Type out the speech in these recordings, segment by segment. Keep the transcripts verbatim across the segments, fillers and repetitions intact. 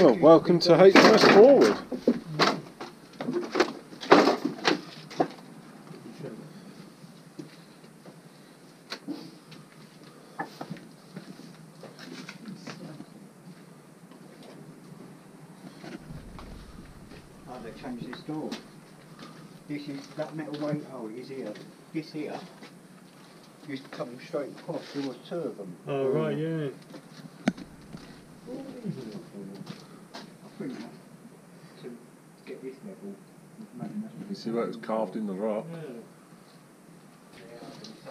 Well, welcome to H M S Forward. Oh, they changed this door. This is that metal weight hole is here. This here used to come straight across. There was two of them. Oh right, yeah. To get this level. You can see where it was carved in the rock.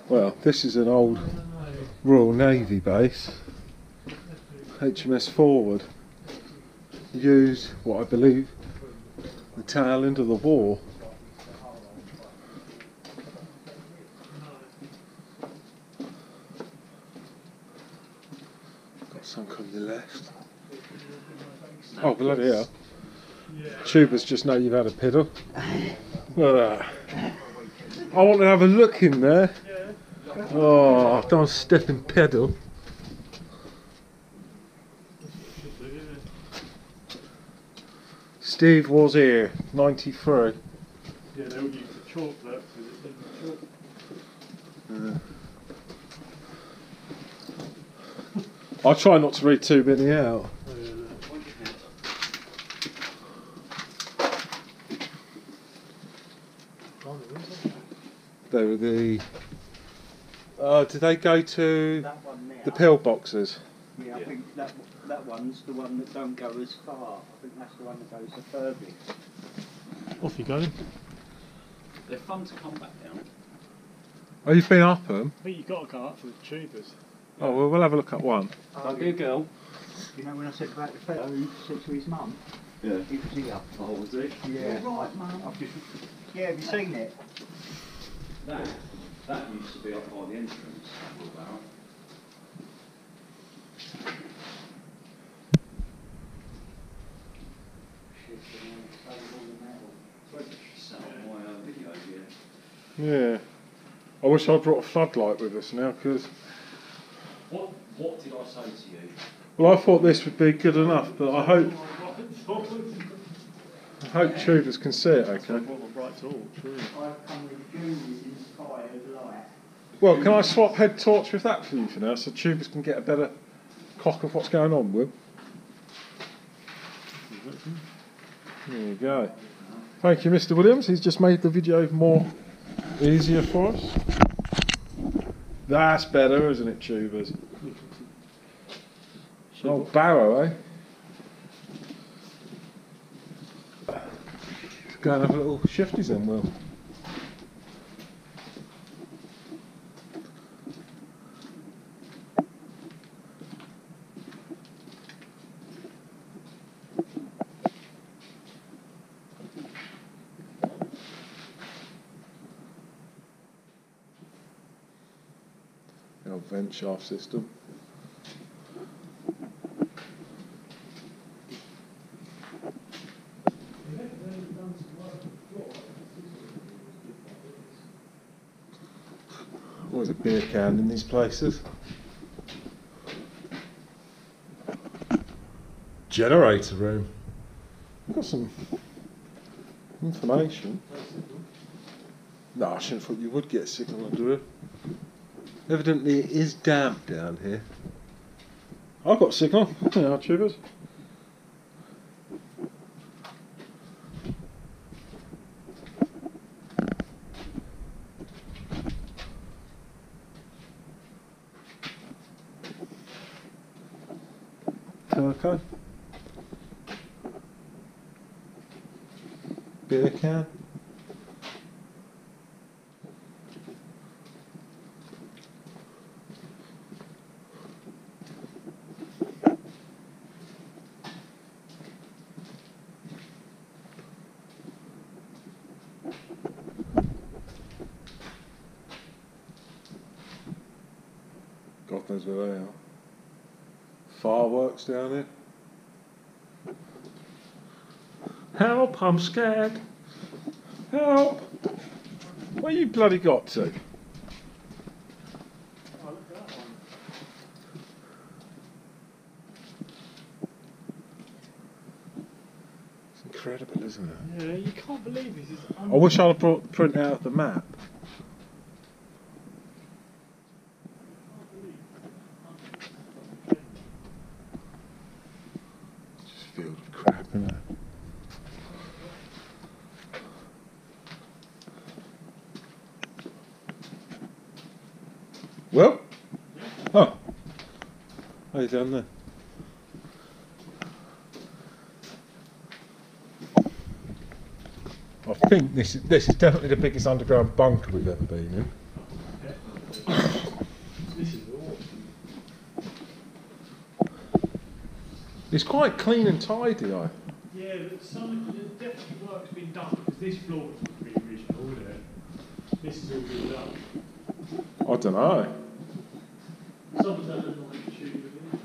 Well, this is an old Royal Navy base. H M S Forward used what I believe the tail end of the war. Got some on the left. Oh bloody hell. Tubers just know you've had a piddle. uh, I want to have a look in there. Oh, don't step in pedal. Steve was here, ninety-three. Yeah, they all used to chalk that because it didn't chalk. I try not to read too many out. They were the. Uh, did they go to that one now, the pillboxes? Yeah, I yeah. think that that one's the one that don't go as far. I think that's the one that goes the furthest. Off you go. They're fun to come back down. Oh, you've been up them? I think you've got to go up to the Cheepers. Oh, well, we'll have a look at one. Oh, you girl. You know when I said about the fellow who said to his mum? Yeah. He was here. Oh, was he? Yeah. Oh, right, mum. I've just. Yeah, have you seen it? That, that used to be up by the entrance, all about. Yeah. I wish I'd brought a floodlight with us now, because... What, what did I say to you? Well, I thought this would be good enough, but I hope... I hope tubers can see it, okay? Well, can I swap head torch with that for you for now, so tubers can get a better cock of what's going on, Will? There you go. Thank you, Mister Williams. He's just made the video more easier for us. That's better, isn't it, tubers? Old barrow, eh? Go and have a little shifties in, Will. The old vent shaft system. Always a beer can in these places. Generator room. We've got some information. No, I shouldn't have thought you would get a signal under it. Evidently it is damp down here. I've got a signal. There are tubers. Okay. Beer can. God knows where they are. Fireworks down here. Help, I'm scared. Help! Where you bloody got to? Oh, look at that one. incredible, isn't it? Yeah, you can't believe this. It's I wish I'd have printed out the map. It's just a field of crap, isn't it? Well, oh, how you down there? I think this is this is definitely the biggest underground bunker we've ever been in. This is awesome. It's quite clean and tidy, I. Yeah, but some definitely work's been done because this floor was pretty original, wasn't it? This is all been done. I don't know. Someone's had a nice shoot with it.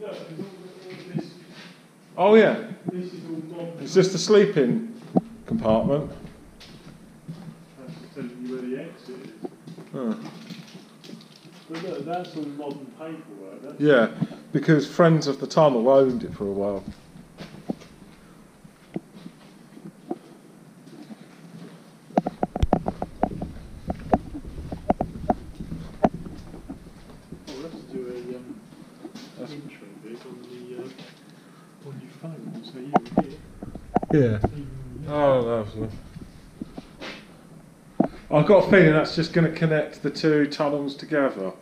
No, because all this. Oh yeah. This is all modern. It's just a sleeping compartment. That's telling you where the exit is. Huh. But look, that's all modern paperwork. That's yeah, because Friends of the Tunnel owned it for a while. Yeah. Oh, lovely. I've got a feeling that's just going to connect the two tunnels together.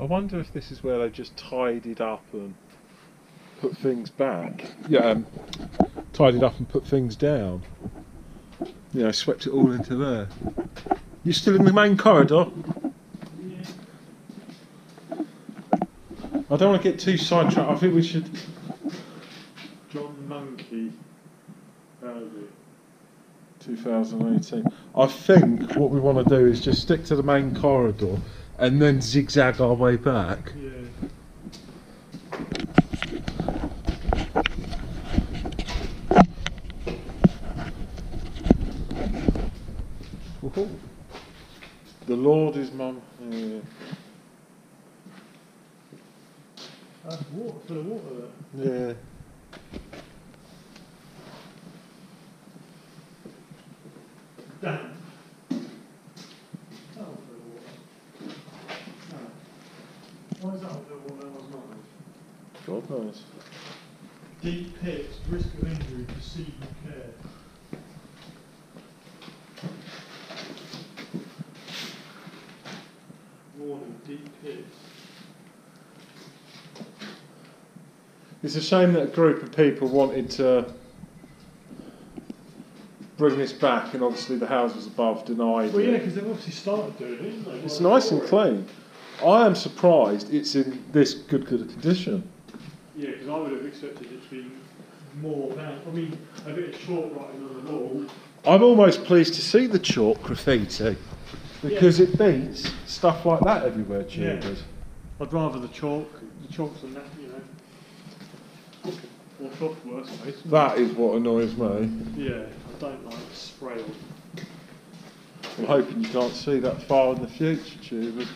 I wonder if this is where they just tidied up and put things back. Yeah, um, tidied up and put things down. You know, swept it all into there. You're still in the main corridor? Yeah. I don't want to get too sidetracked. I think we should. John Monkey, twenty eighteen. I think what we want to do is just stick to the main corridor and then zigzag our way back. Yeah. Cool. The Lord is mum. Yeah. That's water for the water there. Yeah. Damn. That was for the water. No. Why is that for the water? That was not. God knows. Deep pits, risk of injury, proceed with care. It's a shame that a group of people wanted to bring this back, and obviously the houses above denied. Well, yeah, because they've obviously started doing it, haven't they? It's nice and clean. I am surprised it's in this good, good condition. Yeah, because I would have expected it to be more than. I mean, a bit of chalk writing on the wall. I'm almost pleased to see the chalk graffiti. Because yeah. It beats stuff like that everywhere, Cheepers. Yeah. I'd rather the chalk, the chalks than that, you know. Or chalk's worse, basically. That is what annoys me. Yeah, I don't like spray on. I'm hoping you can't see that far in the future, Cheepers.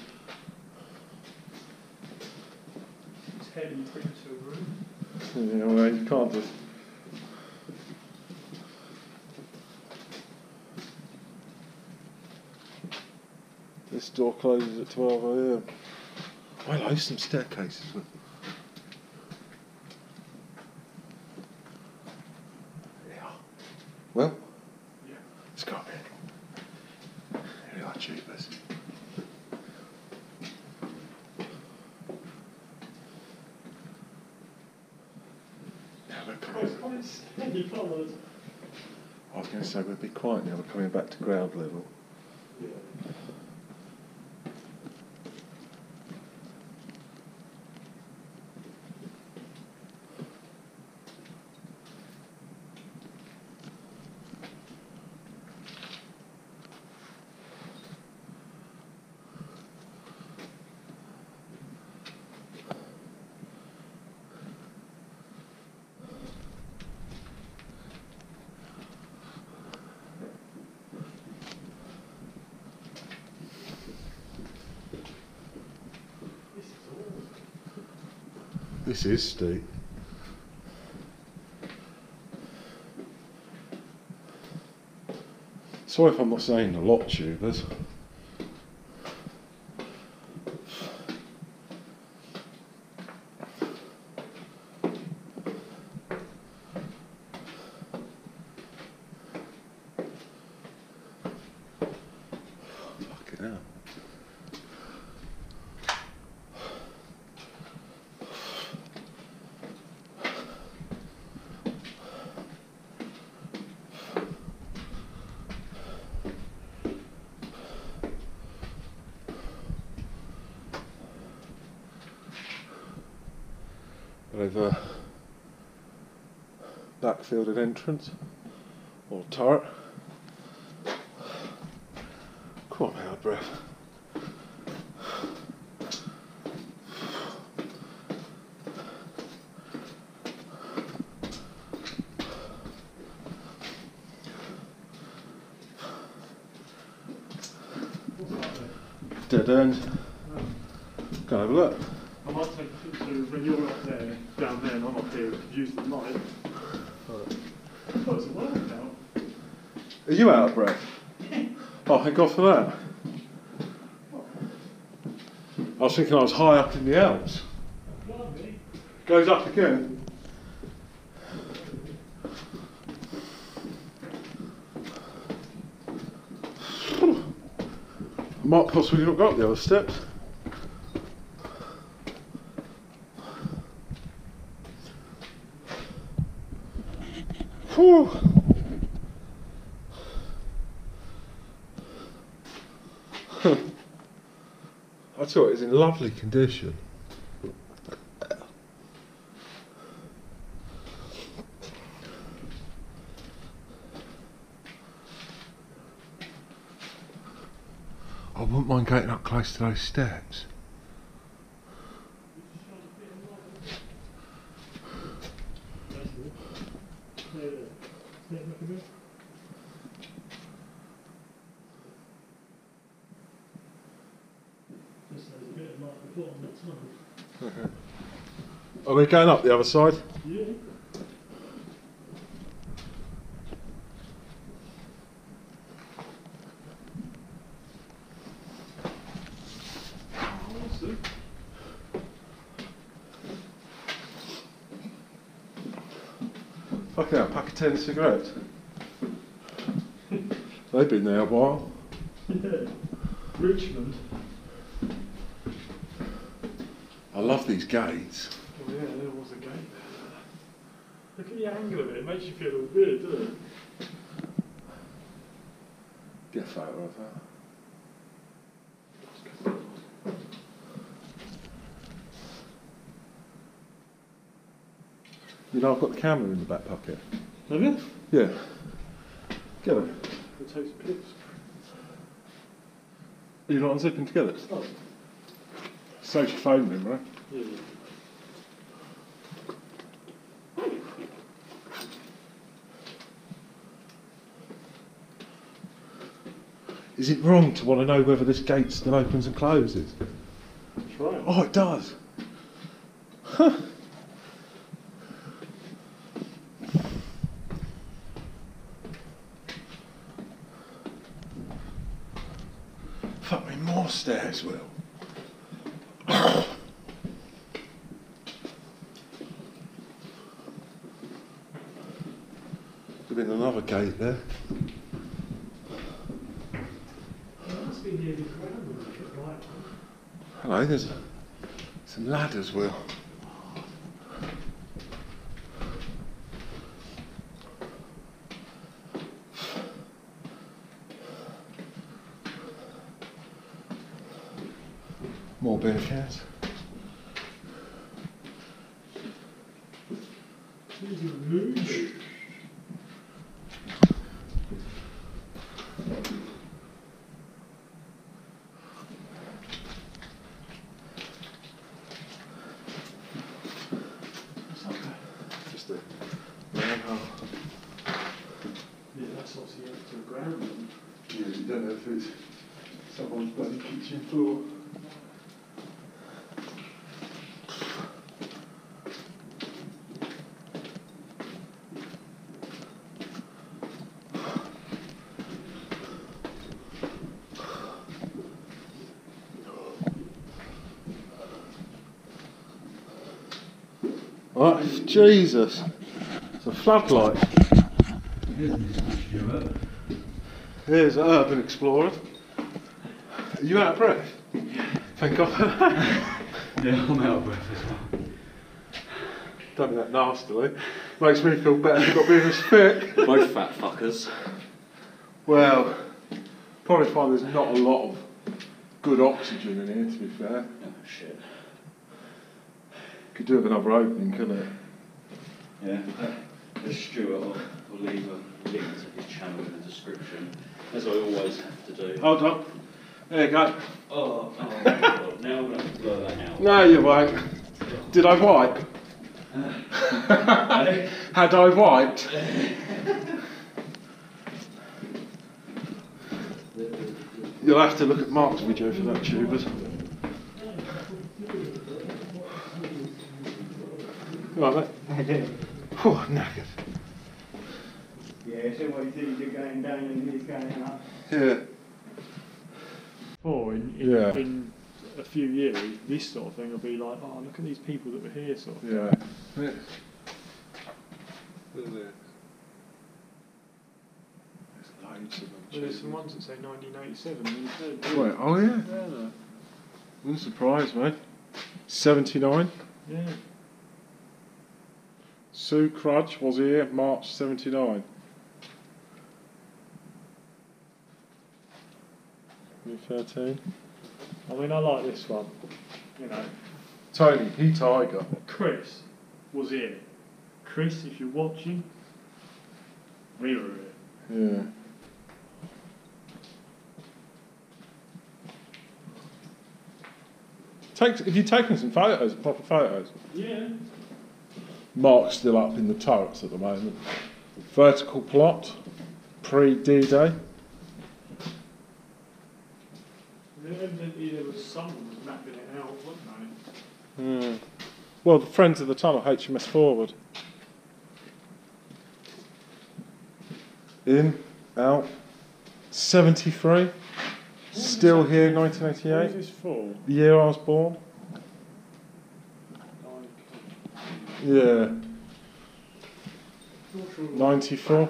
It's heading pretty to a room. Yeah, well, you can't just. This door closes at twelve A M. I like some staircases. Yeah. Well, yeah. It's got me. Here we are, Cheepers. Now we're coming. I was going to say we'd be quiet now. We're coming back to ground level. Yeah. This is steep. Sorry if I'm not saying a lot, tubers. Either backfielded entrance or turret. Come on, I'm out of breath. What's that? Dead end. Oh. Go have a look. I might take a picture when you're up there, down there, and I'm up here, use the light. Right. Oh, it's a while now. Are you out of breath? Oh, thank God for that. I was thinking I was high up in the Alps. Goes up again. I might possibly not go up the other steps. Whew. I thought it was in lovely condition. I wouldn't mind getting up close to those steps. Are we going up the other side? Yeah. Okay, a pack of ten cigarettes. They've been there a while. Yeah. Richmond. I love these gates. Oh yeah, there was a gate there. Look at the angle of it, it makes you feel all weird, doesn't it? Get a photo of that. You know I've got the camera in the back pocket. Have you? Yeah. Get it. It takes clips. Are you not unzipping together? Oh. Saves your phone then, right? Yeah. Is it wrong to want to know whether this gate still opens and closes? That's right. Oh, it does. Huh. Fuck me, more stairs, Will. There's been another gate there. Hello, there's some ladders, Will. More beer cans. Right, Jesus. It's a floodlight. Here's an Urban Explorer. Are you out of breath? Thank God. Yeah, I'm out of breath as well. Don't be that nastily. Makes me feel better you've got being this thick. Both fat fuckers. Well, probably find there's not a lot of good oxygen in here, to be fair. Oh, shit. Could do with another opening, couldn't it? Yeah. The Stuart will, will leave a link to his channel in the description, as I always have to do. Hold on. There you go. Oh, oh my God. Now I'm going to have to blur that out. No, you won't. Did I wipe? Had I wiped? You'll have to look at Mark's video for that, Tubers. Right, mate. Oh, knackered. Yeah, so what you do is you're going down and he's going up. Yeah. Or in, in, yeah. in a few years, this sort of thing will be like, oh, look at these people that were here, sort of thing. Yeah. Look at this. There's loads of them. There's some ones that say nineteen eighty-seven. Wait, oh yeah. yeah. Wouldn't surprise me. seventy-nine. Yeah. Sue Crudge was here March seventy-nine. thirteen. I mean, I like this one. You know. Tony, he tiger. Chris was here. Chris, if you're watching, we were here. Yeah. Take, have you taken some photos, proper photos? Yeah. Mark's still up in the turrets at the moment. Vertical plot, pre-D-Day. Evidently there was someone mapping it out, wasn't there? Mm. Well, the Friends of the Tunnel, H M S Forward. In, out, seventy-three. Still here, nineteen eighty-eight. What is this for? The year I was born. Yeah. ninety-four.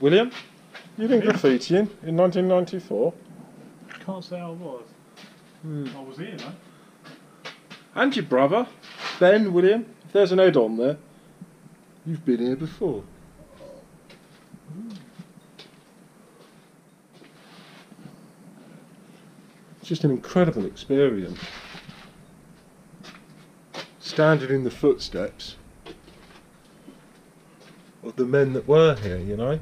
William, you didn't graffiti in, in nineteen ninety-four? Can't say I was. Mm. I was here, though. And your brother, Ben, William, if there's an head on there, you've been here before. It's just an incredible experience. Standing in the footsteps of the men that were here, you know?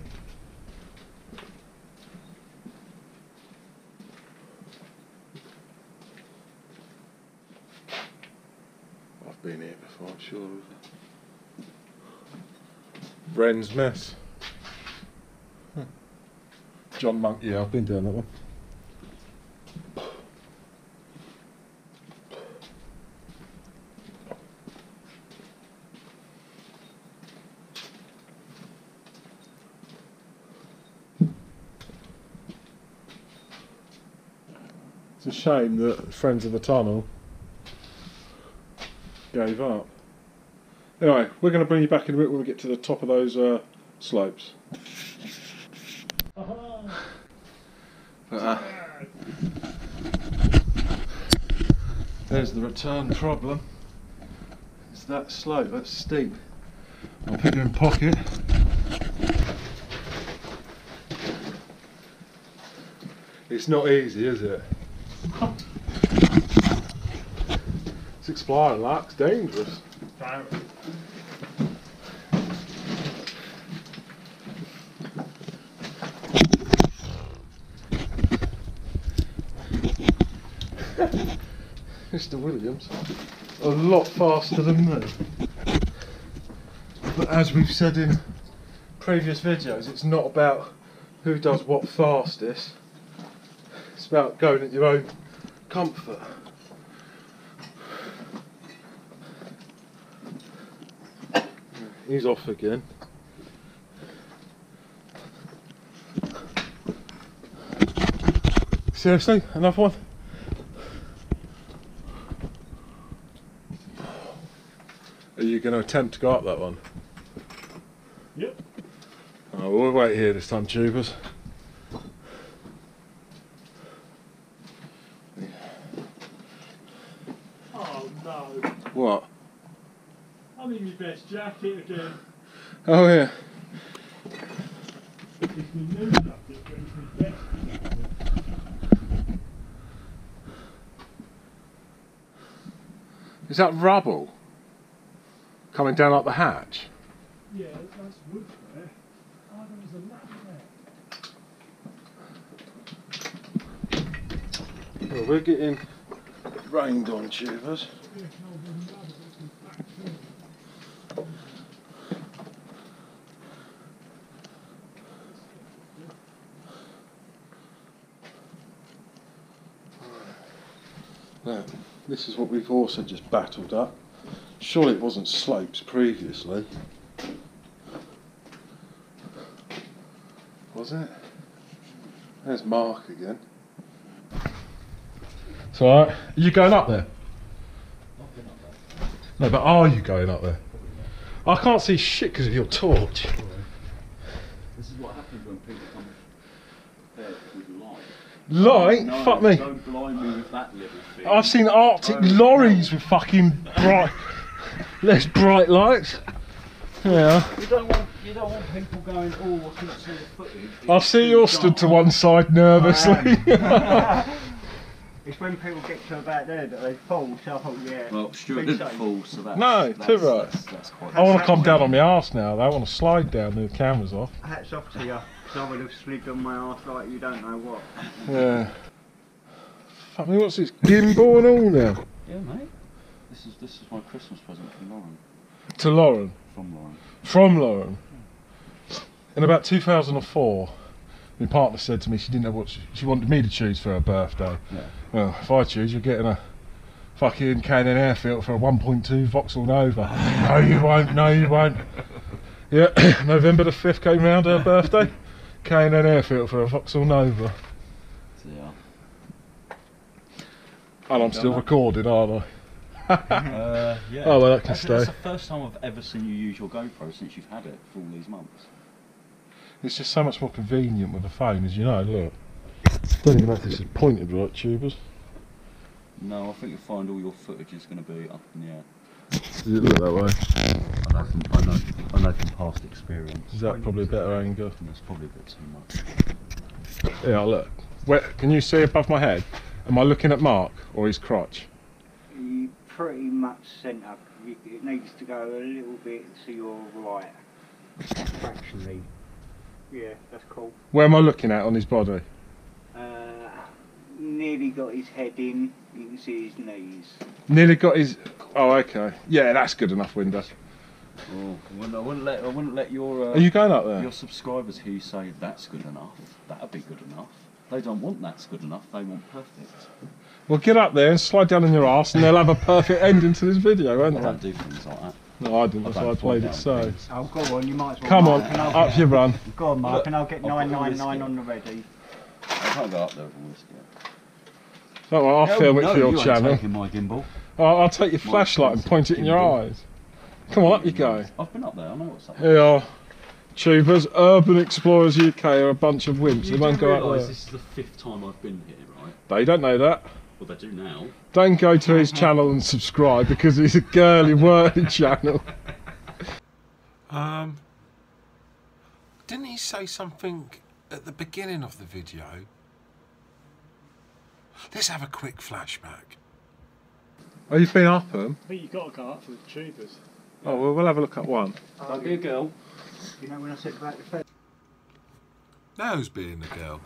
I've been here before, I'm sure of it. Wren's Mess. Huh. John Monk, yeah, I've been doing that one. It's a shame that Friends of the Tunnel gave up. Anyway, we're going to bring you back in a bit when we get to the top of those uh, slopes. Uh-huh. But, uh, there's the return problem. It's that slope, that's steep. I'll put it in pocket. It's not easy, is it? It's exploring like it's dangerous. Mister Williams, a lot faster than me. But as we've said in previous videos, it's not about who does what fastest. It's about going at your own comfort. He's off again. Seriously? Another one? going to attempt to go up that one? Yep. Oh, we'll wait here this time, tubers. Oh no. What? I'm in my best jacket again. Oh yeah. It's my new jacket, but it's my best jacket. Is that rubble coming down like the hatch? Yeah, that's wood there. Oh, there was a lap there. Well, we're getting rained on, tubers. Now, this is what we've also just battled up. Surely it wasn't slopes previously. Was it? There's Mark again. It's alright. Are you going up there? Not going up there. No, but are you going up there? I can't see shit because of your torch. This is what happens when people come prepared with light. Light? No, fuck me. Don't blind me with that little thing. I've seen Arctic oh, lorries no. with fucking bright, less bright lights. Yeah. You don't want, you don't want people going, oh, I couldn't see the footage. It's I see you're stood to one side nervously. It's when people get to about there that they fall, so oh, yeah. Well, Stuart didn't fall, so that's... No, that's, too right. That's, that's quite I want to come down on my arse now, though. I want to slide down with the camera's off. Hats off to you. I would have slid on my arse like you don't know what. Yeah. Fuck me, what's this gimbal and all now? Yeah, mate. This is this is my Christmas present from Lauren. To Lauren? From Lauren. From Lauren. Yeah. In about two thousand four, my partner said to me she didn't know what she, she wanted me to choose for her birthday. Yeah. Well, if I choose, you're getting a fucking Canon Airfield for a one point two Vauxhall Nova. No, you won't. No, you won't. Yeah, November the fifth came round her birthday. Canon Airfield for a Vauxhall Nova. Yeah. And I'm still recording, aren't I? uh, yeah. Oh, well, that can stay. That's the first time I've ever seen you use your GoPro since you've had it for all these months. It's just so much more convenient with the phone, as you know, look. Don't even know if this is pointed right, tubers. No, I think you'll find all your footage is going to be up in the air. Does it look that way? I know, from, I, know, I know from past experience. Is that probably a better angle? That's probably a bit too much. Yeah, look. Where, can you see above my head? Am I looking at Mark or his crotch? You pretty much centre. It needs to go a little bit to your right. Fractionally. Yeah, that's cool. Where am I looking at on his body? Uh, nearly got his head in. You can see his knees. Nearly got his... Oh, okay. Yeah, that's good enough window. Oh, I wouldn't, I wouldn't let I wouldn't let your uh, are you going up there? Your subscribers who say that's good enough, that'll be good enough. They don't want that's good enough. They want perfect. Well, get up there and slide down on your ass, and they'll have a perfect ending to this video, won't I they? I don't do things like that. No, I didn't. That's why I played it so. Oh, go on, you might as well. Come on, up your run. Go on, Mark, look, and I'll get nine nine nine on the ready. I can't go up there with all this yet. Don't worry, I'll no, film no, it for your you channel. Ain't taking my gimbal. I'll, I'll take your my flashlight and point it in gimbal. your eyes. Come on, up you go. I've been up there, I know what's up there. Here are Cheepers Urban Explorers U K are a bunch of wimps. You they won't go out there. This is the fifth time I've been here, right? They don't know that. Well, they do now. Don't go to his channel and subscribe because it's a girly, wordy channel. Um, didn't he say something at the beginning of the video? Let's have a quick flashback. Oh, you've been up them? I think you've got to go up to the Cheepers. Oh, well, we'll have a look at one. Don't be a girl. You know when I said about the fence? Now who's being a girl?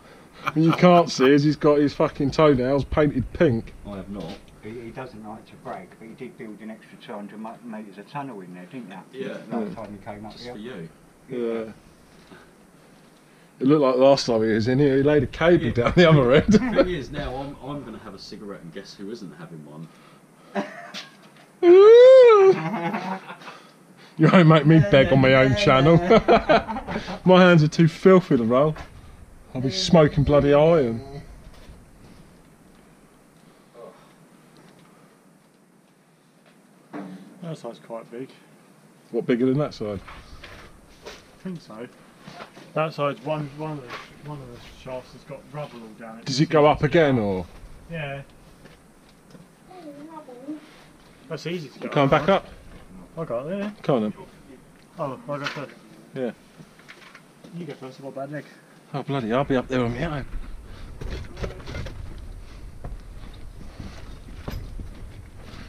You can't see as he's got his fucking toenails painted pink. I have not. He, he doesn't like to brag, but he did build an extra two hundred metres of tunnel in there, didn't that? Yeah. Last yeah. time he came up Just here. for you. Yeah. yeah. It looked like the last time he was in here, he laid a cable yeah. down the other end. The thing is, now I'm, I'm going to have a cigarette and guess who isn't having one? You won't make me beg on my own channel. My hands are too filthy to roll. I'll be smoking bloody iron. That side's quite big. What, bigger than that side? I think so. That side's one one of the one of the shafts has got rubble all down it. Does it go up again or? Yeah. That's easy to go. Come back up. I got it there. Come on then. Oh, I got first. Yeah. You go first, I've got a bad leg. Oh bloody, I'll be up there on my own.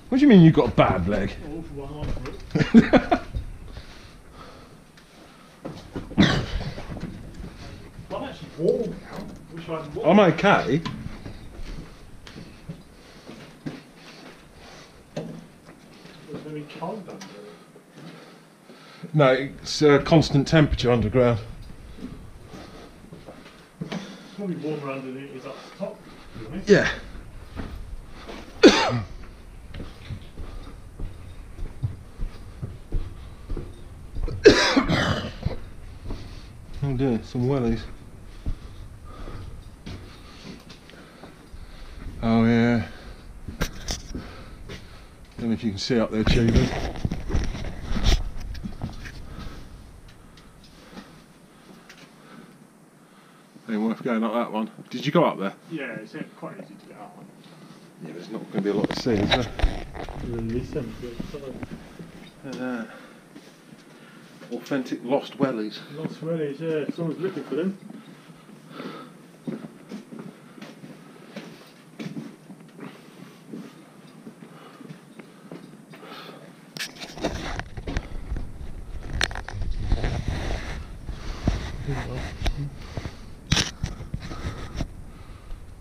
What do you mean you've got a bad leg? I'm actually warm now. Wish I warm. I'm okay. It's very cold under there. No, it's a uh, constant temperature underground. It's probably warmer under than it is up the top, isn't it? Yeah. Oh dear, some wellies. Oh yeah. Don't know if you can see up there, Cheepers. Ain't worth going up that one. Did you go up there? Yeah, it's quite easy to get up one. Yeah, but there's not going to be a lot to see, is there? Listen, look at that. Authentic lost wellies. Lost wellies, yeah. Someone's looking for them.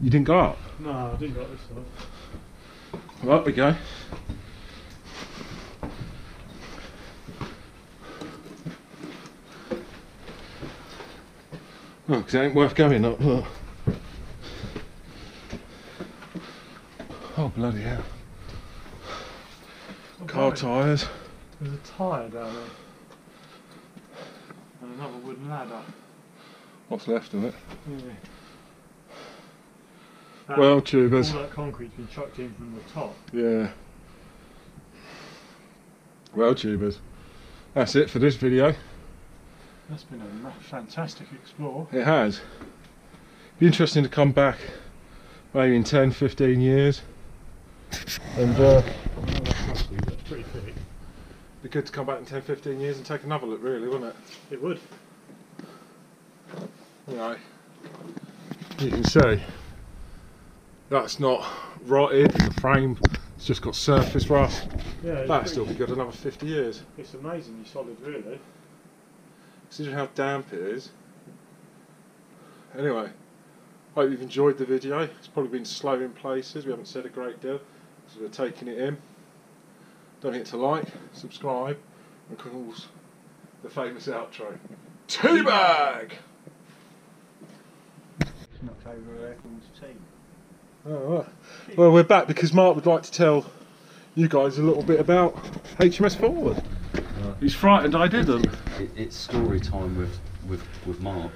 You didn't go up? No, I didn't go up this side. Well, up we go. Oh, because it ain't worth going up, look. Oh, bloody hell. Oh, car tyres. There's a tyre down there. And another wooden ladder. What's left of it? Yeah. That, well, Cheepers. All that concrete's been chucked in from the top. Yeah. Well, Cheepers. That's it for this video. That's been a fantastic explore. It has. It'd be interesting to come back maybe in ten, fifteen years. And uh, uh, that's pretty thick. It'd be good to come back in ten, fifteen years and take another look, really, wouldn't it? It would. You know, you can see that's not rotted, the frame, it's just got surface rust. Yeah, that'd still be good another fifty years. It's amazingly solid, really. Consider how damp it is. Anyway, hope you've enjoyed the video. It's probably been slow in places. We haven't said a great deal because we're taking it in. Don't forget to like, subscribe, and of course the famous outro. Teabag! It's not favourite aircraft's team. Oh, right. Well, we're back because Mark would like to tell you guys a little bit about H M S Forward. He's frightened I didn't. It, it, it's story time with, with, with Mark.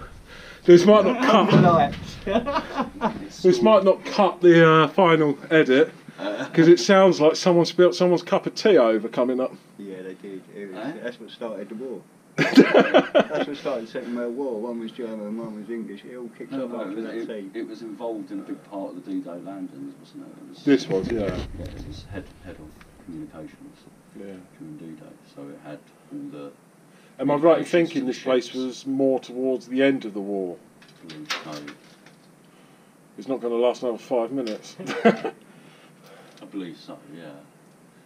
This might not cut. This might not cut the uh, final edit because it sounds like someone spilt someone's cup of tea over coming up. Yeah, they did. It was, eh? That's what started the war. That's what started the Second World War. One was German and one was English. It all kicked no, off no, after it, that it, it was involved in a big part of the D-Day landings, wasn't it? It was, this was, yeah. Yeah, it was head, head of communications. Yeah. During D-Day, so it had all the... Am I right in thinking this place was more towards the end of the war? No. It's not going to last another five minutes. I believe so, yeah.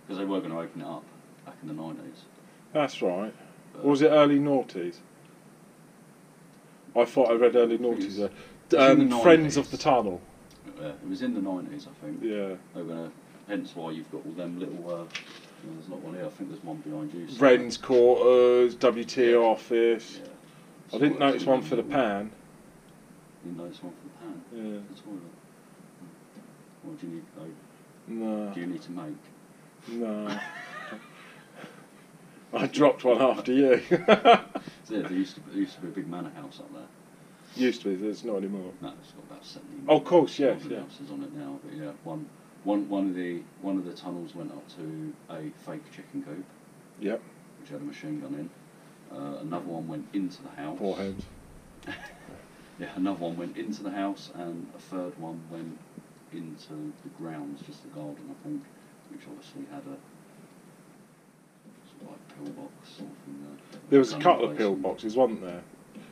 Because they were going to open it up back in the nineties. That's right. But or was it early noughties? I thought I read early noughties there. Um, the Friends of the Tunnel. Yeah, it was in the nineties, I think. Yeah. They were gonna, hence why you've got all them little... Uh, there's not one here, I think there's one behind you. So Wren's quarters, W T O yeah. office. Yeah. I didn't notice one for the pan. You didn't notice one for the pan? Yeah. The toilet. What do you need to make? No. Do you need to make? No. I dropped one after you. Yeah, there used to, there used to be a big manor house up there. Used to be, there's not anymore. No, it's got about seventy. Oh, of course, yes. Yeah. Houses on it now, but yeah, one. One one of the one of the tunnels went up to a fake chicken coop. Yep. which had a machine gun in. Uh, another one went into the house. Four heads. Yeah, another one went into the house, and a third one went into the grounds, just the garden, I think, which obviously had a sort of like pillbox sort of thing there. There was a couple of pillboxes, wasn't there?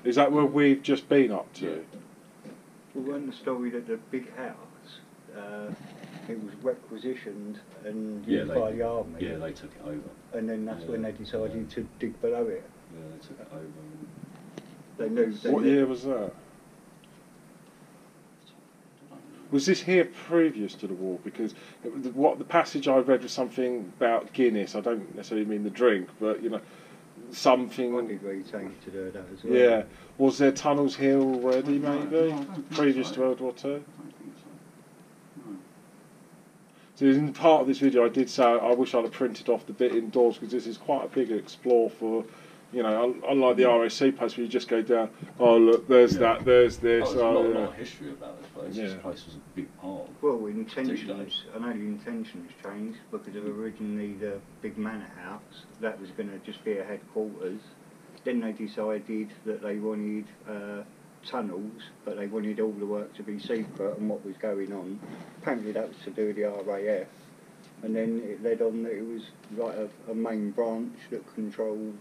Is that where we've just been up to? Yeah. Well, when the story that the big house, uh, it was requisitioned and used yeah, by the army. Yeah, they took it over. And then that's yeah, when they decided yeah. to dig below it. Yeah, they took it over. And they knew. They what knew. year was that? Was this here previous to the war? Because it, what the passage I read was something about Guinness. I don't necessarily mean the drink, but you know, something. What did we take to do that as well? Yeah. Was there tunnels here already, maybe no, previous so. to World War Two? I don't think so. No. So in part of this video, I did say I wish I'd have printed off the bit indoors because this is quite a big explore for. You know, unlike the R A C post where you just go down, oh look, there's yeah. that, there's this. Oh, there's oh, a lot, yeah. lot of history about this place. Yeah. This place was a big part. Well, intentions, I know the intentions changed because of originally the big manor house, that was going to just be a headquarters. Then they decided that they wanted uh, tunnels, but they wanted all the work to be secret and what was going on. Apparently that was to do with the R A F. And then it led on that it was like a, a main branch that controlled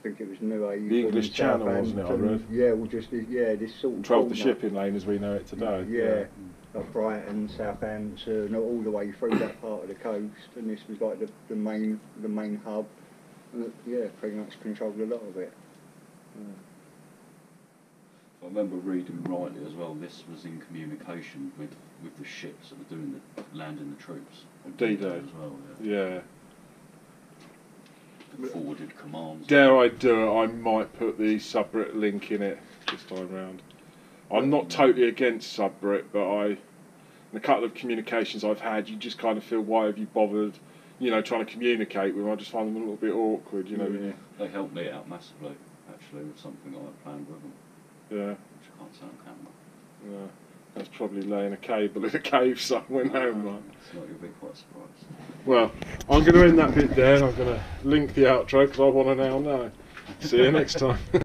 I think it was New Age. The English Channel, wasn't it, I read? Yeah, well, just, yeah, this sort of... Controlled the shipping lane as we know it today. Yeah, yeah. Mm. Like Brighton, Southampton, all the way through that part of the coast, and this was like the, the main the main hub. And it, yeah, pretty much controlled a lot of it. Yeah. I remember reading rightly as well, this was in communication with, with the ships that were doing the landing the troops. D-Day. As well, yeah. yeah. Forwarded commands. Dare I do it, I might put the Subbrit link in it this time round. I'm not totally against Subbrit, but I, in a couple of communications I've had, you just kind of feel, why have you bothered, you know, trying to communicate with them? I just find them a little bit awkward, you know. Yeah. They helped me out massively, actually, with something I planned with them. Yeah. Which I can't say on camera. Yeah. That's probably laying a cable in a cave somewhere now, Mark. It's not, you'll be quite surprised. Well, I'm going to end that bit there, and I'm going to link the outro because I want to now know. See you next time.